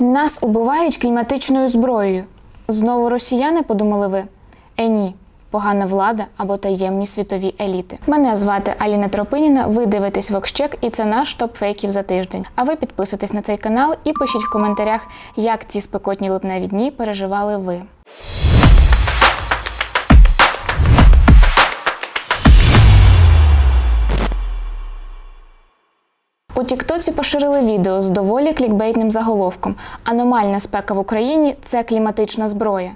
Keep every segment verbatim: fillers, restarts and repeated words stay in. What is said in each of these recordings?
Нас убивають кліматичною зброєю. Знову росіяни, подумали ви? Е ні, погана влада або таємні світові еліти. Мене звати Аліна Тропініна, ви дивитесь VoxCheck і це наш топ фейків за тиждень. А ви підписуйтесь на цей канал і пишіть в коментарях, як ці спекотні липневі дні переживали ви. У тіктоці поширили відео з доволі клікбейтним заголовком «Аномальна спека в Україні – це кліматична зброя».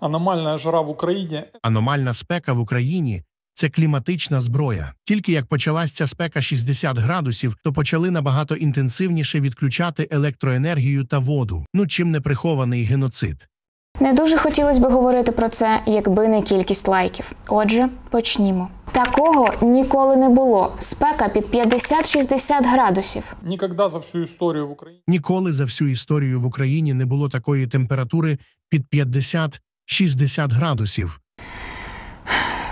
Аномальна жара в Україні. Аномальна спека в Україні – це кліматична зброя. Тільки як почалась ця спека шістдесят градусів, то почали набагато інтенсивніше відключати електроенергію та воду. Ну чим не прихований геноцид. Не дуже хотілося б говорити про це, якби не кількість лайків. Отже, почнімо. Такого ніколи не було. Спека під п'ятдесят-шістдесят градусів. Ніколи за всю історію в Україні. Ніколи за всю історію в Україні не було такої температури під п'ятдесят-шістдесят градусів.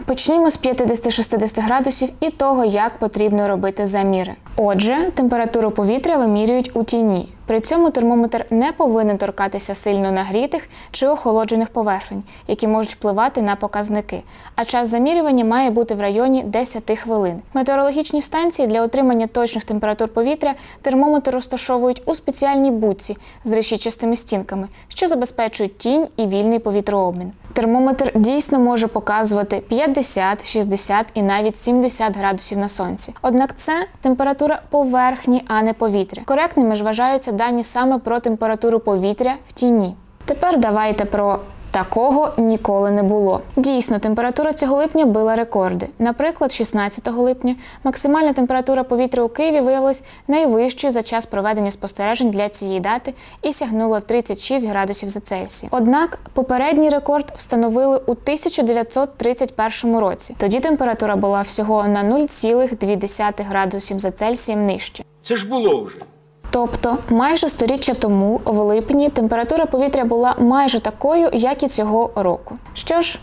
Почнімо з п'ятдесят-шістдесят градусів і того, як потрібно робити заміри. Отже, температуру повітря вимірюють у тіні. При цьому термометр не повинен торкатися сильно нагрітих чи охолоджених поверхонь, які можуть впливати на показники. А час замірювання має бути в районі десяти хвилин. Метеорологічні станції для отримання точних температур повітря термометр розташовують у спеціальній будці з решітчастими стінками, що забезпечують тінь і вільний повітрообмін. Термометр дійсно може показувати п'ятдесят, шістдесят і навіть сімдесят градусів на сонці. Однак це температура поверхні, а не повітря. Коректними ж вважаються дані саме про температуру повітря в тіні. Тепер давайте про «такого ніколи не було». Дійсно, температура цього липня била рекорди. Наприклад, шістнадцятого липня максимальна температура повітря у Києві виявилась найвищою за час проведення спостережень для цієї дати і сягнула тридцять шість градусів за Цельсієм. Однак попередній рекорд встановили у тисяча дев'ятсот тридцять першому році. Тоді температура була всього на нуль цілих дві десятих градусів за Цельсієм нижче. Це ж було вже. Тобто, майже сторіччя тому, в липні, температура повітря була майже такою, як і цього року. Що ж,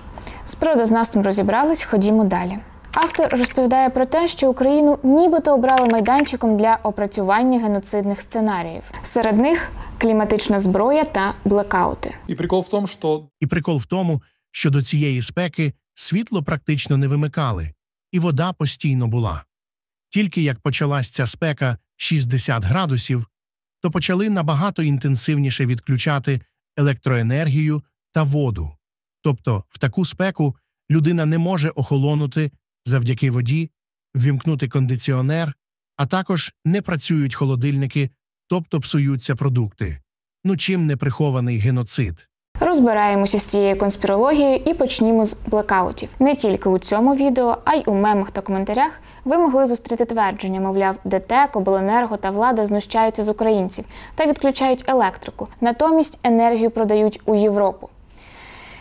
з природознавством розібрались, ходімо далі. Автор розповідає про те, що Україну нібито обрали майданчиком для опрацювання геноцидних сценаріїв. Серед них – кліматична зброя та блекаути. І прикол в тому, що... І прикол в тому, що до цієї спеки світло практично не вимикали, і вода постійно була. Тільки як почалась ця спека шістдесят градусів, то почали набагато інтенсивніше відключати електроенергію та воду. Тобто в таку спеку людина не може охолонути завдяки воді, ввімкнути кондиціонер, а також не працюють холодильники, тобто псуються продукти. Ну чим не прихований геноцид? Розбираємося з цією конспірологією і почнімо з блекаутів. Не тільки у цьому відео, а й у мемах та коментарях ви могли зустріти твердження, мовляв, ДТЕК, обленерго та влада знущаються з українців та відключають електрику, натомість енергію продають у Європу.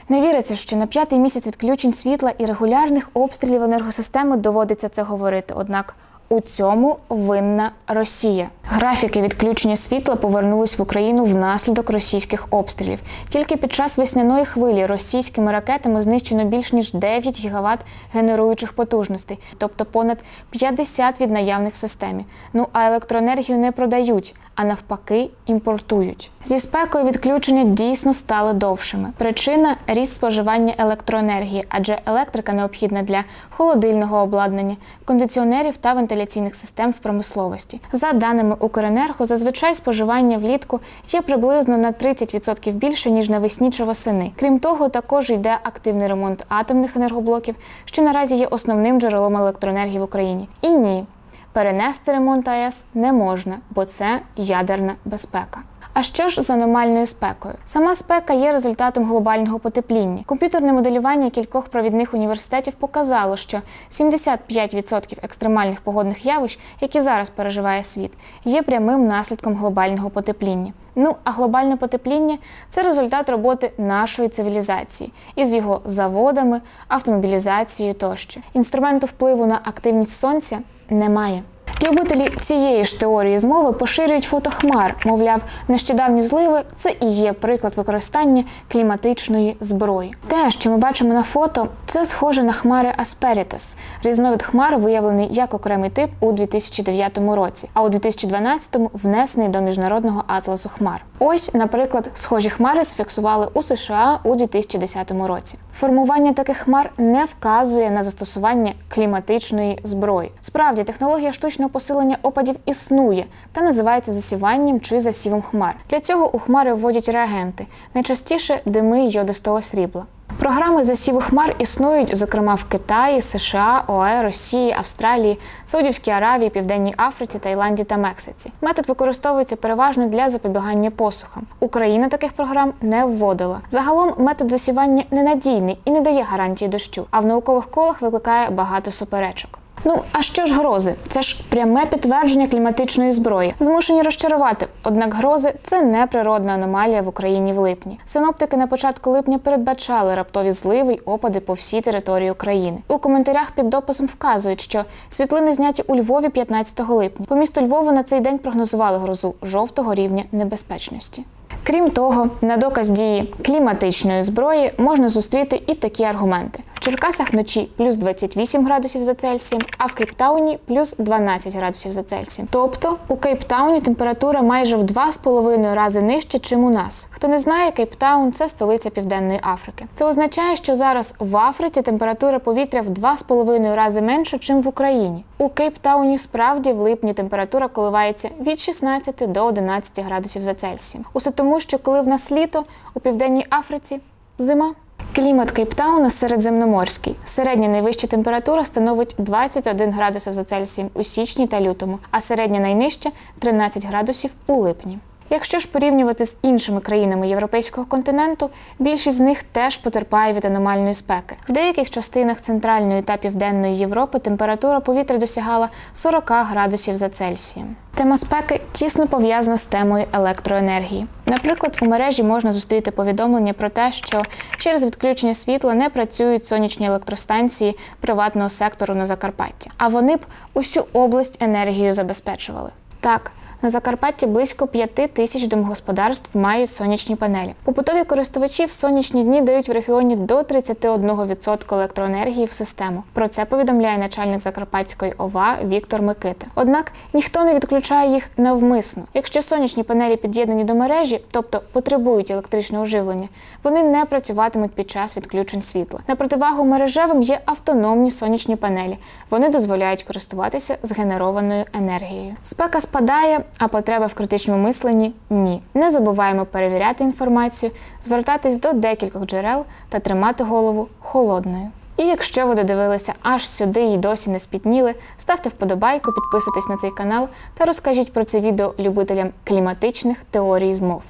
Не віриться, що на п'ятий місяць відключень світла і регулярних обстрілів енергосистеми доводиться це говорити, однак у цьому винна Росія. Графіки відключення світла повернулись в Україну внаслідок російських обстрілів. Тільки під час весняної хвилі російськими ракетами знищено більш ніж дев'ять гігават генеруючих потужностей, тобто понад п'ятдесят від наявних в системі. Ну а електроенергію не продають, а навпаки імпортують. Зі спекою відключення дійсно стали довшими. Причина – ріст споживання електроенергії, адже електрика необхідна для холодильного обладнання, кондиціонерів та вентиляції. Систем в промисловості. За даними Укренерго, зазвичай споживання влітку є приблизно на тридцять відсотків більше, ніж навесні чи восени. Крім того, також йде активний ремонт атомних енергоблоків, що наразі є основним джерелом електроенергії в Україні. І ні, перенести ремонт АЕС не можна, бо це ядерна безпека. А що ж з аномальною спекою? Сама спека є результатом глобального потепління. Комп'ютерне моделювання кількох провідних університетів показало, що сімдесят п'ять відсотків екстремальних погодних явищ, які зараз переживає світ, є прямим наслідком глобального потепління. Ну, а глобальне потепління – це результат роботи нашої цивілізації із його заводами, автомобілізацією тощо. Інструменту впливу на активність сонця немає. Любителі цієї ж теорії змови поширюють фото хмар. Мовляв, нещодавні зливи – це і є приклад використання кліматичної зброї. Те, що ми бачимо на фото, це схоже на хмари asperitas. Різновид хмар виявлений як окремий тип у дві тисячі дев'ятому році, а у дві тисячі дванадцятому внесений до Міжнародного атласу хмар. Ось, наприклад, схожі хмари зафіксували у США у дві тисячі десятому році. Формування таких хмар не вказує на застосування кліматичної зброї. Справді, технологія штучного посилення опадів існує та називається засіванням чи засівом хмар. Для цього у хмари вводять реагенти, найчастіше дими йодистого срібла. Програми засіву хмар існують, зокрема, в Китаї, США, ОАЕ, Росії, Австралії, Саудівській Аравії, Південній Африці, Таїланді та Мексиці. Метод використовується переважно для запобігання посухам. Україна таких програм не вводила. Загалом метод засівання ненадійний і не дає гарантії дощу, а в наукових колах викликає багато суперечок. Ну, а що ж грози? Це ж пряме підтвердження кліматичної зброї. Змушені розчарувати. Однак грози – це не природна аномалія в Україні в липні. Синоптики на початку липня передбачали раптові зливи й опади по всій території України. У коментарях під дописом вказують, що світлини зняті у Львові п'ятнадцятого липня. По місту Львову на цей день прогнозували грозу жовтого рівня небезпечності. Крім того, на доказ дії кліматичної зброї можна зустріти і такі аргументи. В Черкасах вночі плюс двадцять вісім градусів за Цельсієм, а в Кейптауні плюс дванадцять градусів за Цельсієм. Тобто, у Кейптауні температура майже в два з половиною рази нижче, чим у нас. Хто не знає, Кейптаун – це столиця Південної Африки. Це означає, що зараз в Африці температура повітря в два з половиною рази менше, чим в Україні. У Кейптауні справді в липні температура коливається від шістнадцяти до одинадцяти градусів за Цельсієм. Усе тому, що коли в нас літо, у Південній Африці – зима. Клімат Кейптауна середземноморський. Середня найвища температура становить двадцять один градусів за Цельсієм у січні та лютому, а середня найнижча – тринадцять градусів у липні. Якщо ж порівнювати з іншими країнами європейського континенту, більшість з них теж потерпає від аномальної спеки. В деяких частинах Центральної та Південної Європи температура повітря досягала сорока градусів за Цельсієм. Тема спеки тісно пов'язана з темою електроенергії. Наприклад, у мережі можна зустріти повідомлення про те, що через відключення світла не працюють сонячні електростанції приватного сектору на Закарпатті. А вони б усю область енергією забезпечували. Так, на Закарпатті близько п'яти тисяч домогосподарств мають сонячні панелі. Побутові користувачі в сонячні дні дають в регіоні до тридцяти одного відсотка електроенергії в систему. Про це повідомляє начальник Закарпатської ОВА Віктор Микита. Однак ніхто не відключає їх навмисно. Якщо сонячні панелі під'єднані до мережі, тобто потребують електричного живлення, вони не працюватимуть під час відключень світла. На противагу мережевим є автономні сонячні панелі. Вони дозволяють користуватися згенерованою енергією. Спека спадає, а потреба в критичному мисленні – ні. Не забуваємо перевіряти інформацію, звертатись до декількох джерел та тримати голову холодною. І якщо ви додивилися аж сюди і досі не спітніли, ставте вподобайку, підписуйтесь на цей канал та розкажіть про це відео любителям кліматичних теорій змов.